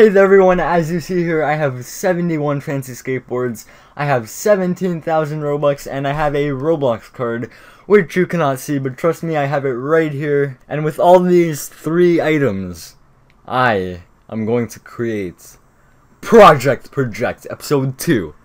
Hey there everyone, as you see here, I have 71 Fancy Skateboards, I have 17,000 Robux, and I have a Roblox card, which you cannot see, but trust me, I have it right here. And with all these three items, I am going to create Project Project, Episode 2.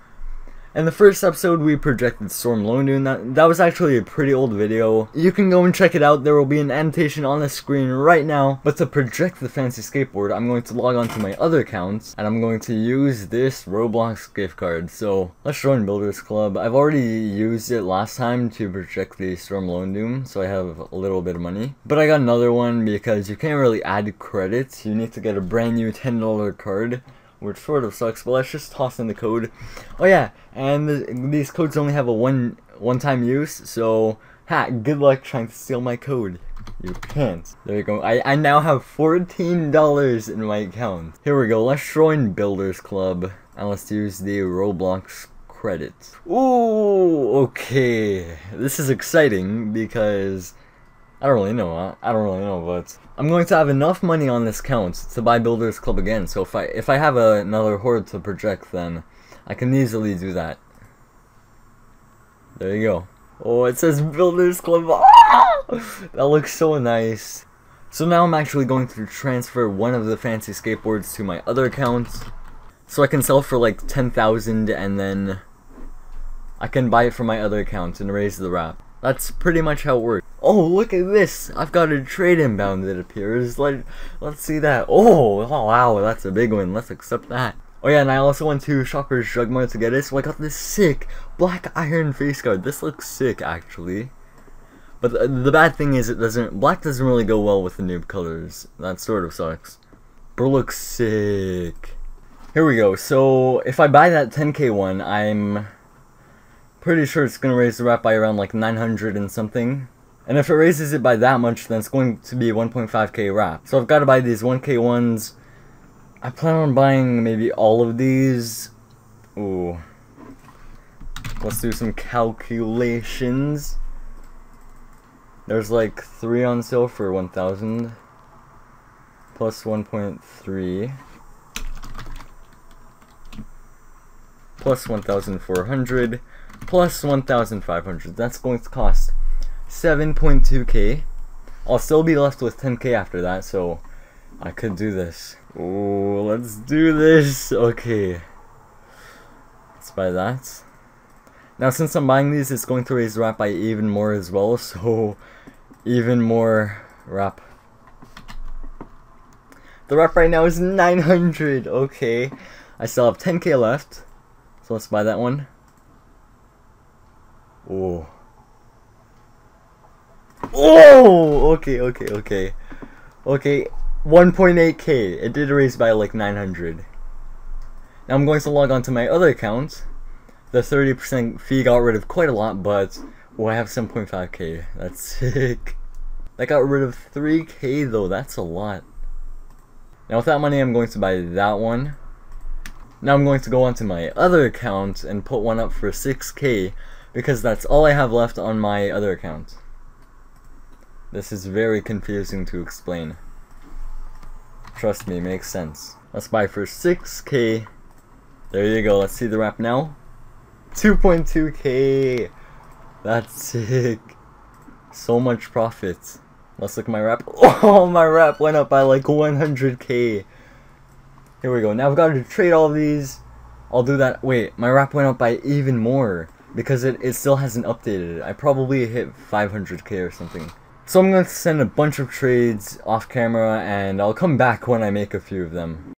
In the first episode, we projected Storm Lone Doom. That was actually a pretty old video. You can go and check it out. There will be an annotation on the screen right now. But to project the Fancy Skateboard, I'm going to log on to my other accounts, and I'm going to use this Roblox gift card. So let's join Builders Club. I've already used it last time to project the Storm Lone Doom, so I have a little bit of money. But I got another one because you can't really add credits. You need to get a brand new $10 card, which sort of sucks, but let's just toss in the code. Oh yeah, and these codes only have a one-time use, so good luck trying to steal my code. You can't. There you go. I now have $14 in my account. Here we go, let's join Builders Club, and let's use the Roblox credits. Ooh, okay. This is exciting because I don't really know, but I'm going to have enough money on this account to buy Builders Club again, so if I have another horde to project, then I can easily do that. There you go. Oh, it says Builders Club. Ah! That looks so nice. So now I'm actually going to transfer one of the Fancy Skateboards to my other account, so I can sell for like 10,000, and then I can buy it from my other account and raise the wrap. That's pretty much how it works. Oh, look at this! I've got a trade inbound, it appears. Let's see that. Oh, wow, that's a big one. Let's accept that. Oh yeah, and I also went to Shopper's Drug Mart to get it, so I got this sick black iron face guard. This looks sick, actually. But the bad thing is, black doesn't really go well with the noob colors. That sort of sucks. Bro looks sick. Here we go. So if I buy that 10K one, I'm pretty sure it's gonna raise the wrap by around like 900 and something, and if it raises it by that much, then it's going to be 1.5k wrap. So I've got to buy these 1k ones. I plan on buying maybe all of these. Ooh, let's do some calculations. There's like 3 on sale for 1,000 plus 1.3 plus 1,400 plus 1,500. That's going to cost 7.2k. I'll still be left with 10k after that, so I could do this. Oh, let's do this. Okay, let's buy that. Now since I'm buying these, it's going to raise wrap by even more as well, so even more wrap. The wrap right now is 900. Okay, I still have 10k left, so let's buy that one. Oh. Oh! Okay. Okay, 1.8k. It did raise by like 900. Now I'm going to log on to my other account. The 30% fee got rid of quite a lot, but oh, I have 7.5k. That's sick. That got rid of 3k though. That's a lot. Now with that money, I'm going to buy that one. Now I'm going to go onto my other account and put one up for 6k. Because that's all I have left on my other account. This is very confusing to explain. Trust me, it makes sense. Let's buy for 6k. There you go, let's see the wrap now. 2.2k. That's sick. So much profit. Let's look at my wrap. Oh, my wrap went up by like 100k. Here we go, now I've got to trade all these. I'll do that. Wait, my wrap went up by even more, because it still hasn't updated. I probably hit 500k or something. So I'm going to send a bunch of trades off camera, and I'll come back when I make a few of them.